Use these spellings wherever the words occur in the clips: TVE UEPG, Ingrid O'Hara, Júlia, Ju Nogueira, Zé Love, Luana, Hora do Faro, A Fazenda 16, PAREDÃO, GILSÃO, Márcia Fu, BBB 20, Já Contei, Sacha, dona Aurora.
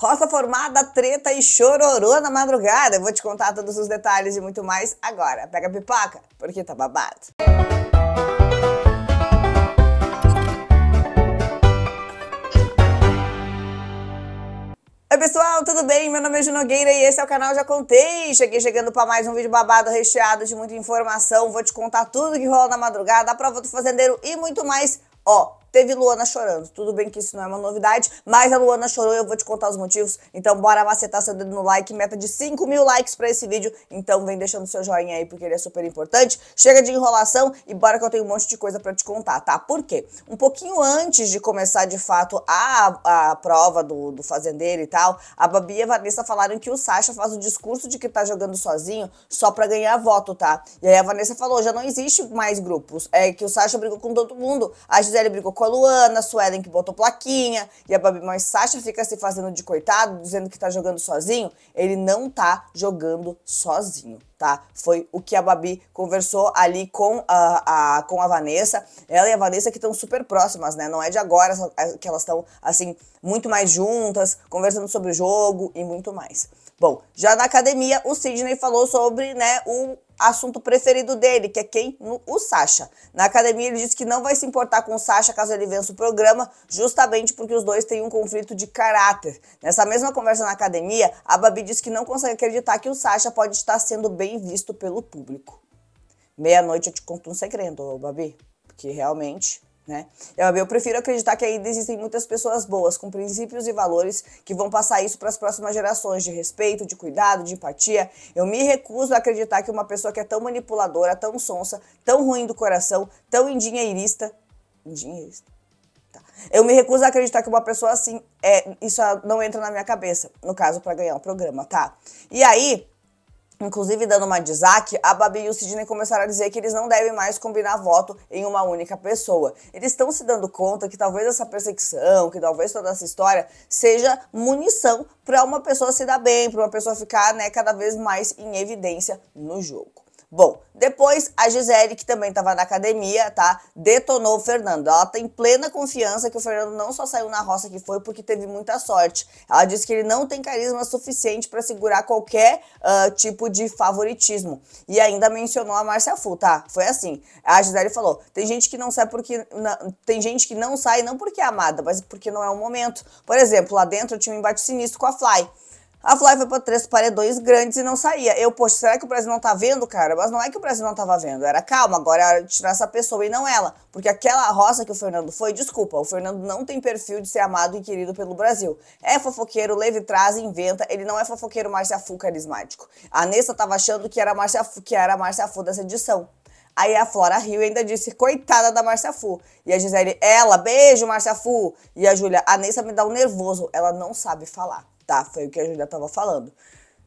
Roça formada, treta e chororô na madrugada. Eu vou te contar todos os detalhes e muito mais agora. Pega a pipoca, porque tá babado. Oi pessoal, tudo bem? Meu nome é Ju Nogueira e esse é o canal Já Contei. Cheguei chegando para mais um vídeo babado recheado de muita informação. Vou te contar tudo que rola na madrugada, a prova do fazendeiro e muito mais. Ó, teve Luana chorando. Tudo bem que isso não é uma novidade, mas a Luana chorou e eu vou te contar os motivos. Então bora macetar seu dedo no like, meta de 5.000 likes pra esse vídeo. Então vem deixando seu joinha aí, porque ele é super importante. Chega de enrolação e bora que eu tenho um monte de coisa pra te contar, tá? Por quê? Um pouquinho antes de começar de fato a prova do fazendeiro e tal, a Babi e a Vanessa falaram que o Sacha faz o discurso de que tá jogando sozinho só pra ganhar voto, tá? E aí a Vanessa falou, já não existe mais grupos. É que o Sacha brigou com todo mundo. A Gisele brigou com a Luana, a Suelen que botou plaquinha, e a Babi Mãe Sacha fica se fazendo de coitado, dizendo que tá jogando sozinho. Ele não tá jogando sozinho, tá? Foi o que a Babi conversou ali com a Vanessa. Ela e a Vanessa que estão super próximas, né? Não é de agora que elas estão, assim, muito mais juntas, conversando sobre o jogo e muito mais. Bom, já na academia, o Sidney falou sobre, né, o assunto preferido dele, que é quem? O Sacha. Na academia ele disse que não vai se importar com o Sacha caso ele vença o programa, justamente porque os dois têm um conflito de caráter. Nessa mesma conversa na academia, a Babi disse que não consegue acreditar que o Sacha pode estar sendo bem visto pelo público. Meia-noite eu te conto um segredo, Babi, porque realmente... né? Eu prefiro acreditar que ainda existem muitas pessoas boas, com princípios e valores, que vão passar isso para as próximas gerações, de respeito, de cuidado, de empatia. Eu me recuso a acreditar que uma pessoa que é tão manipuladora, tão sonsa, tão ruim do coração, tão endinheirista... Endinheirista? Tá. Eu me recuso a acreditar que uma pessoa assim... isso não entra na minha cabeça, no caso, para ganhar um programa, tá? E aí... inclusive, dando uma de Isaac, a Babi e o Sidney começaram a dizer que eles não devem mais combinar voto em uma única pessoa. Eles estão se dando conta que talvez essa perseguição, que talvez toda essa história seja munição para uma pessoa se dar bem, para uma pessoa ficar, né, cada vez mais em evidência no jogo. Bom, depois a Gisele, que também estava na academia, tá, detonou o Fernando. Ela tem plena confiança que o Fernando não só saiu na roça que foi porque teve muita sorte. Ela disse que ele não tem carisma suficiente para segurar qualquer tipo de favoritismo. E ainda mencionou a Márcia Fu, tá? Foi assim. A Gisele falou, tem gente que não sai porque... tem gente que não sai não porque é amada, mas porque não é o momento. Por exemplo, lá dentro eu tinha um embate sinistro com a Fly. A Fly foi pra 3 paredões grandes e não saía. Eu, poxa, será que o Brasil não tá vendo, cara? Mas não é que o Brasil não tava vendo. Era calma, agora é hora de tirar essa pessoa e não ela. Porque aquela roça que o Fernando foi, desculpa, o Fernando não tem perfil de ser amado e querido pelo Brasil. É fofoqueiro, leve traz, inventa. Ele não é fofoqueiro Márcia Fu carismático. A Nessa tava achando que era a Márcia Fu dessa edição. Aí a Flora riu e ainda disse, coitada da Márcia Fu. E a Gisele, ela, beijo, Márcia Fu. E a Júlia, a Nessa me dá um nervoso, ela não sabe falar. Tá, foi o que a Júlia tava falando.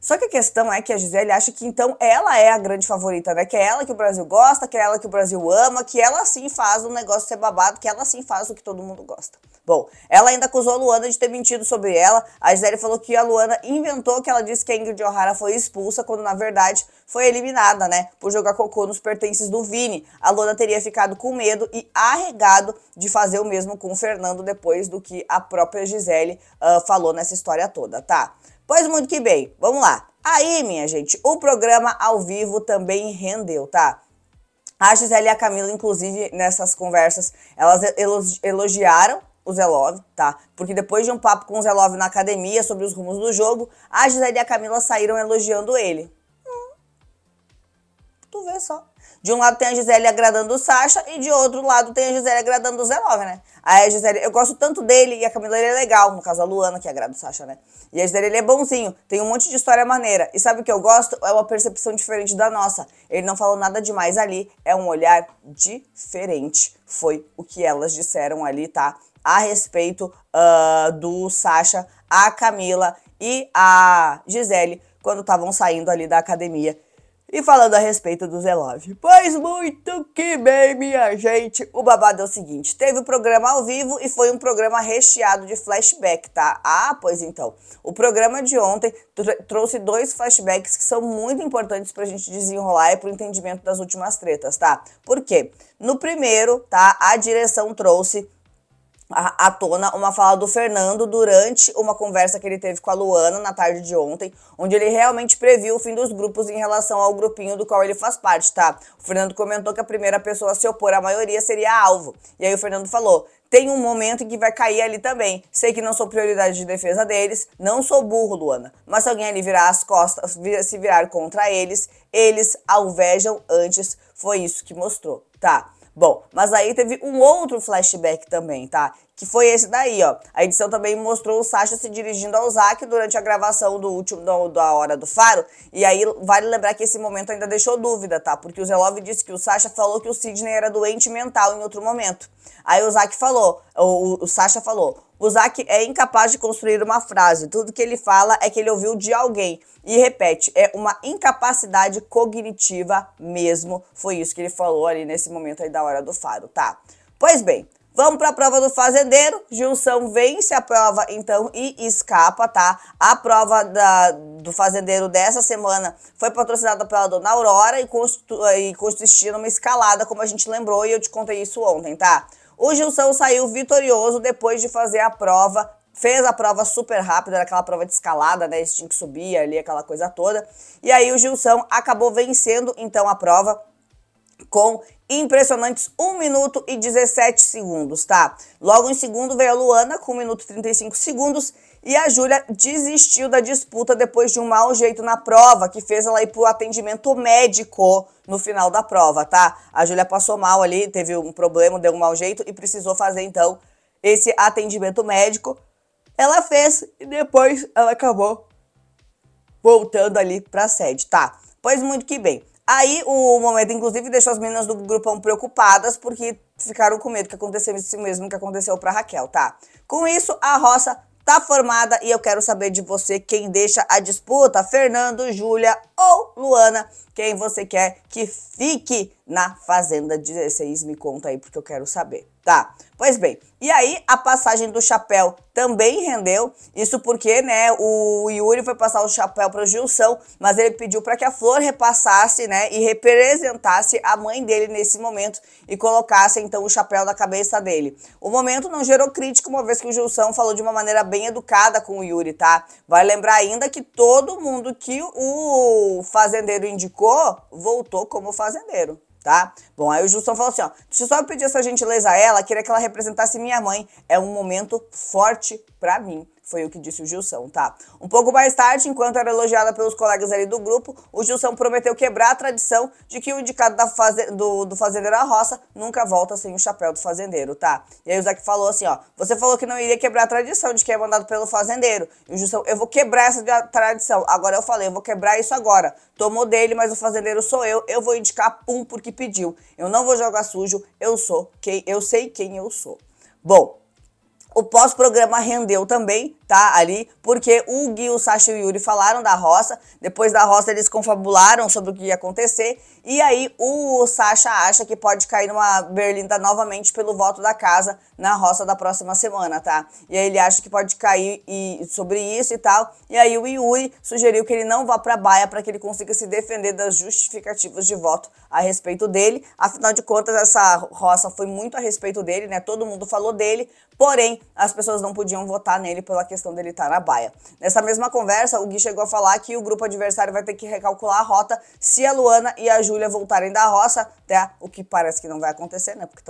Só que a questão é que a Gisele acha que então ela é a grande favorita, né? Que é ela que o Brasil gosta, que é ela que o Brasil ama, que ela sim faz o negócio ser babado, que ela sim faz o que todo mundo gosta. Bom, ela ainda acusou a Luana de ter mentido sobre ela. A Gisele falou que a Luana inventou que ela disse que a Ingrid O'Hara foi expulsa, quando na verdade foi eliminada, né? Por jogar cocô nos pertences do Vini. A Luana teria ficado com medo e arregado de fazer o mesmo com o Fernando depois do que a própria Gisele falou nessa história toda, tá? Pois muito que bem, vamos lá. Aí, minha gente, o programa ao vivo também rendeu, tá? A Gisele e a Camila, inclusive, nessas conversas, elas elogiaram o Zelov, tá? Porque depois de um papo com o Zelov na academia sobre os rumos do jogo, a Gisele e a Camila saíram elogiando ele. Tu vê só. De um lado tem a Gisele agradando o Sacha e de outro lado tem a Gisele agradando o Zelov, né? Aí a Gisele, eu gosto tanto dele e a Camila, ele é legal. No caso, a Luana, que agrada o Sacha, né? E a Gisele, ele é bonzinho, tem um monte de história maneira. E sabe o que eu gosto? É uma percepção diferente da nossa. Ele não falou nada demais ali, é um olhar diferente. Foi o que elas disseram ali, tá? A respeito do Sacha, a Camila e a Gisele, quando estavam saindo ali da academia. E falando a respeito do Zelov. Pois muito que bem, minha gente. O babado é o seguinte. Teve o programa ao vivo e foi um programa recheado de flashback, tá? Ah, pois então. O programa de ontem trouxe 2 flashbacks que são muito importantes pra gente desenrolar e pro entendimento das últimas tretas, tá? Por quê? No primeiro, tá? A direção trouxe à tona uma fala do Fernando durante uma conversa que ele teve com a Luana na tarde de ontem, onde ele realmente previu o fim dos grupos em relação ao grupinho do qual ele faz parte, tá? O Fernando comentou que a primeira pessoa a se opor à maioria seria alvo. E aí o Fernando falou: tem um momento em que vai cair ali também. Sei que não sou prioridade de defesa deles, não sou burro, Luana. Mas se alguém ali virar as costas, se virar contra eles, eles alvejam antes. Foi isso que mostrou, tá? Bom, mas aí teve um outro flashback também, tá? Que foi esse daí, ó. A edição também mostrou o Sacha se dirigindo ao Zac durante a gravação do último da Hora do Faro. E aí vale lembrar que esse momento ainda deixou dúvida, tá? Porque o Zelov disse que o Sacha falou que o Sidney era doente mental em outro momento. Aí o Zac falou, o Sacha falou: o Zac é incapaz de construir uma frase. Tudo que ele fala é que ele ouviu de alguém. E repete, é uma incapacidade cognitiva mesmo. Foi isso que ele falou ali nesse momento aí da Hora do Faro, tá? Pois bem, vamos para a prova do fazendeiro. GILSÃO vence a prova, então, e escapa, tá? A prova do fazendeiro dessa semana foi patrocinada pela dona Aurora e consistia numa escalada, como a gente lembrou, e eu te contei isso ontem, tá? O GILSÃO saiu vitorioso depois de fazer a prova. Fez a prova super rápida, era aquela prova de escalada, né? Eles tinham que subir ali, aquela coisa toda. E aí o GILSÃO acabou vencendo, então, a prova com impressionantes 1 minuto e 17 segundos, tá? Logo em segundo veio a Luana com 1 minuto e 35 segundos e a Júlia desistiu da disputa depois de um mau jeito na prova que fez ela ir pro atendimento médico no final da prova, tá? A Júlia passou mal ali, teve um problema, deu um mau jeito e precisou fazer, então, esse atendimento médico. Ela fez e depois ela acabou voltando ali pra sede, tá? Pois muito que bem. Aí o momento, inclusive, deixou as meninas do grupão preocupadas porque ficaram com medo que acontecesse isso mesmo que aconteceu pra Raquel, tá? Com isso, a roça tá formada e eu quero saber de você quem deixa a disputa, Fernando, Júlia ou Luana, quem você quer que fique na Fazenda 16, me conta aí porque eu quero saber, tá? Pois bem, e aí a passagem do chapéu também rendeu, isso porque, né, o Yuri foi passar o chapéu para o GILSÃO, mas ele pediu para que a Flor repassasse, né, e representasse a mãe dele nesse momento e colocasse, então, o chapéu na cabeça dele. O momento não gerou crítica, uma vez que o GILSÃO falou de uma maneira bem educada com o Yuri, tá? Vai lembrar ainda que todo mundo que o fazendeiro indicou voltou como fazendeiro, tá? Bom, aí o GILSÃO falou assim, ó: deixa eu só pedir essa gentileza a ela, queria que ela representasse minha mãe, é um momento forte pra mim. Foi o que disse o GILSÃO, tá? Um pouco mais tarde, enquanto era elogiada pelos colegas ali do grupo, o GILSÃO prometeu quebrar a tradição de que o indicado do fazendeiro à roça nunca volta sem o chapéu do fazendeiro, tá? E aí o Zac falou assim, ó: você falou que não iria quebrar a tradição de que é mandado pelo fazendeiro. E o GILSÃO: eu vou quebrar essa tradição. Agora eu falei, eu vou quebrar isso agora. Tomou dele, mas o fazendeiro sou eu vou indicar um porque pediu. Eu não vou jogar sujo, eu sei quem eu sou. Bom, o pós-programa rendeu também, tá, ali, porque o Gui, o Sacha e o Yuri falaram da roça, depois da roça eles confabularam sobre o que ia acontecer, e aí o Sacha acha que pode cair numa berlinda novamente pelo voto da casa na roça da próxima semana, tá? E aí ele acha que pode cair sobre isso e tal, e aí o Yuri sugeriu que ele não vá pra baia pra que ele consiga se defender das justificativas de voto a respeito dele, afinal de contas essa roça foi muito a respeito dele, né, todo mundo falou dele, porém as pessoas não podiam votar nele pela questão dele estar na baia. Nessa mesma conversa, o Gui chegou a falar que o grupo adversário vai ter que recalcular a rota se a Luana e a Júlia voltarem da roça, até o que parece que não vai acontecer, né? Porque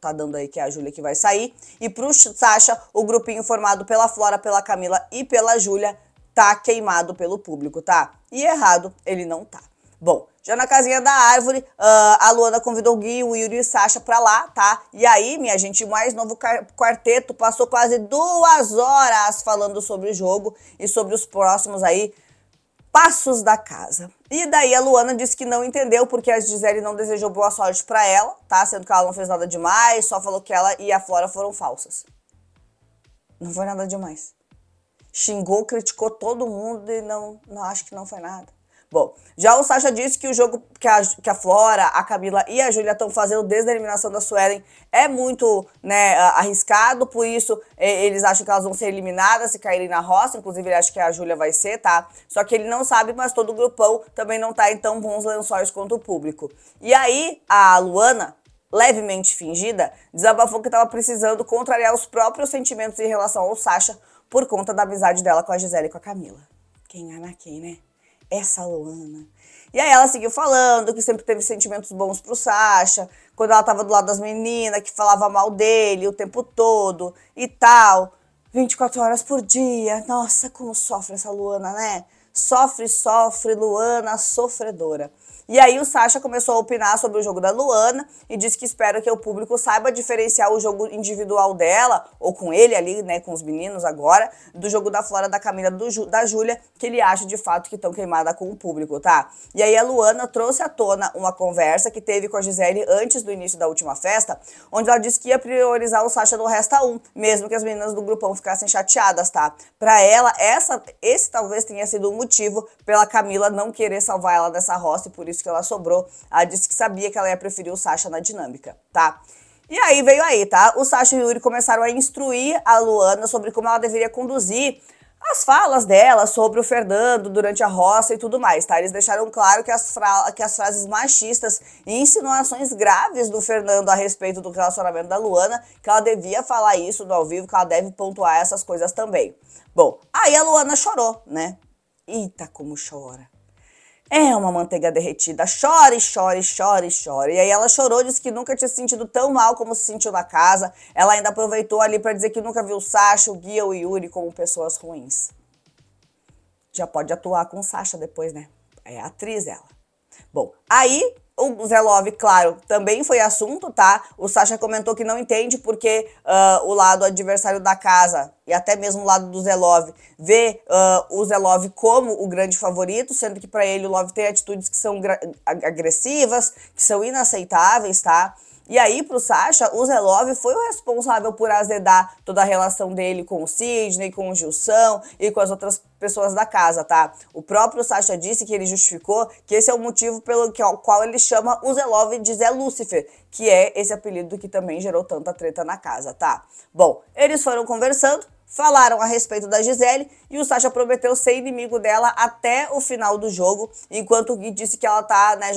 tá dando aí que é a Júlia que vai sair. E pro Sacha, o grupinho formado pela Flora, pela Camila e pela Júlia tá queimado pelo público, tá? E errado, ele não tá. Bom, já na casinha da árvore, a Luana convidou o Gui, o Yuri e o Sacha pra lá, tá? E aí, minha gente, o mais novo quarteto passou quase 2 horas falando sobre o jogo e sobre os próximos aí passos da casa. E daí a Luana disse que não entendeu porque a Gisele não desejou boa sorte pra ela, tá? Sendo que ela não fez nada demais, só falou que ela e a Flora foram falsas. Não foi nada demais. Xingou, criticou todo mundo e não acho que não foi nada. Bom, já o Sacha disse que o jogo que a Flora, a Camila e a Júlia estão fazendo desde a eliminação da Suelen é muito, né, arriscado, por isso eles acham que elas vão ser eliminadas se caírem na roça, inclusive ele acha que a Júlia vai ser, tá? Só que ele não sabe, mas todo o grupão também não tá em tão bons lençóis quanto o público. E aí a Luana levemente fingida, desabafou que estava precisando contrariar os próprios sentimentos em relação ao Sacha por conta da amizade dela com a Gisele e com a Camila. Quem ama quem, né? Essa Luana. E aí ela seguiu falando que sempre teve sentimentos bons pro Sacha, quando ela tava do lado das meninas, que falava mal dele o tempo todo e tal. 24 horas por dia. Nossa, como sofre essa Luana, né? Sofre, sofre, Luana sofredora. E aí o Sacha começou a opinar sobre o jogo da Luana e disse que espera que o público saiba diferenciar o jogo individual dela, ou com ele ali, né, com os meninos agora, do jogo da Flora, da Camila, da Júlia, que ele acha de fato que estão queimada com o público, tá? E aí a Luana trouxe à tona uma conversa que teve com a Gisele antes do início da última festa, onde ela disse que ia priorizar o Sacha no Resta 1, mesmo que as meninas do grupão ficassem chateadas, tá? Pra ela, esse talvez tenha sido o motivo pela Camila não querer salvar ela dessa roça e por isso que ela sobrou. Ela disse que sabia que ela ia preferir o Sacha na dinâmica, tá? E aí veio aí, tá? O Sacha e o Yuri começaram a instruir a Luana sobre como ela deveria conduzir as falas dela sobre o Fernando durante a roça e tudo mais, tá? Eles deixaram claro que as frases machistas e insinuações graves do Fernando a respeito do relacionamento da Luana, que ela devia falar isso no ao vivo, que ela deve pontuar essas coisas também. Bom, aí a Luana chorou, né? Eita, como chora. É uma manteiga derretida, chora, chora, chora, chora. E aí ela chorou, disse que nunca tinha se sentido tão mal como se sentiu na casa. Ela ainda aproveitou ali pra dizer que nunca viu o Sacha, o Guia, o Yuri como pessoas ruins. Já pode atuar com o Sacha depois, né? É atriz ela. Bom, aí o Zé Love, claro, também foi assunto, tá? O Sacha comentou que não entende porque o lado adversário da casa, e até mesmo o lado do Zé Love, vê o Zé Love como o grande favorito, sendo que pra ele o Love tem atitudes que são agressivas, que são inaceitáveis, tá? E aí, pro Sacha, o Zé Love foi o responsável por azedar toda a relação dele com o Sidney, com o GILSÃO e com as outras pessoas da casa, tá? O próprio Sacha disse que ele justificou que esse é o motivo pelo qual ele chama o Zé Love de Zé Lúcifer, que é esse apelido que também gerou tanta treta na casa, tá? Bom, eles foram conversando, falaram a respeito da Gisele e o Sacha prometeu ser inimigo dela até o final do jogo, enquanto o Gui disse que ela tá, né,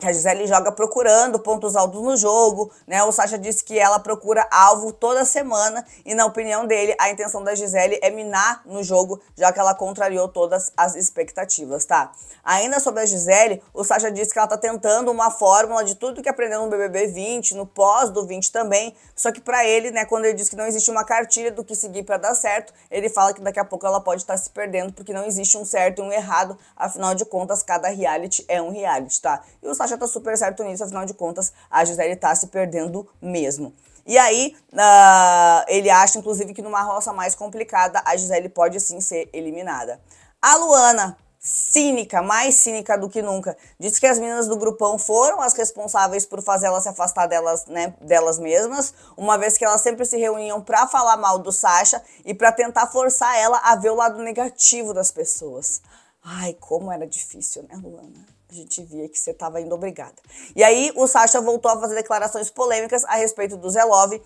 que a Gisele joga procurando pontos altos no jogo, né? O Sacha disse que ela procura alvo toda semana e, na opinião dele, a intenção da Gisele é minar no jogo, já que ela contrariou todas as expectativas, tá? Ainda sobre a Gisele, o Sacha disse que ela tá tentando uma fórmula de tudo que aprendeu no BBB 20, no pós do 20 também, só que pra ele, né, quando ele diz que não existe uma cartilha do que seguir pra dar certo, ele fala que daqui a pouco ela pode estar se perdendo porque não existe um certo e um errado, afinal de contas, cada reality é um reality, tá? E o Sacha tá super certo nisso, afinal de contas, a Gisele tá se perdendo mesmo. E aí, ele acha, inclusive, que numa roça mais complicada, a Gisele pode sim ser eliminada. A Luana, cínica, mais cínica do que nunca, disse que as meninas do grupão foram as responsáveis por fazer ela se afastar delas, né, delas mesmas, uma vez que elas sempre se reuniam pra falar mal do Sacha e pra tentar forçar ela a ver o lado negativo das pessoas. Ai, como era difícil, né, Luana? A gente via que você estava indo obrigada. E aí o Sacha voltou a fazer declarações polêmicas a respeito do Zé Love,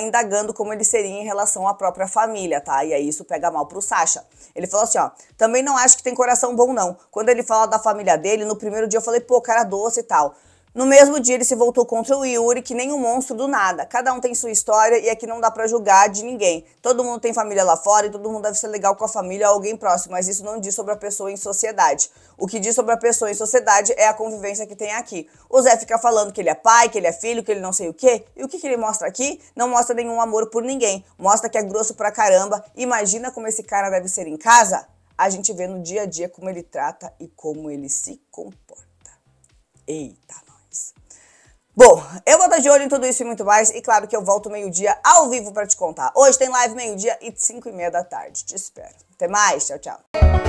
indagando como ele seria em relação à própria família, tá? E aí isso pega mal pro Sacha. Ele falou assim, ó, também não acho que tem coração bom não. Quando ele fala da família dele, no primeiro dia eu falei, pô, cara doce e tal. No mesmo dia ele se voltou contra o Yuri, que nem um monstro do nada. Cada um tem sua história e aqui não dá pra julgar de ninguém. Todo mundo tem família lá fora e todo mundo deve ser legal com a família ou alguém próximo, mas isso não diz sobre a pessoa em sociedade. O que diz sobre a pessoa em sociedade é a convivência que tem aqui. O Zé fica falando que ele é pai, que ele é filho, que ele não sei o quê. E o que que ele mostra aqui? Não mostra nenhum amor por ninguém. Mostra que é grosso pra caramba. Imagina como esse cara deve ser em casa? A gente vê no dia a dia como ele trata e como ele se comporta. Eita. Bom, eu vou estar de olho em tudo isso e muito mais, e claro que eu volto meio-dia ao vivo pra te contar. Hoje tem live meio-dia e 5:30 da tarde, te espero. Até mais, tchau, tchau.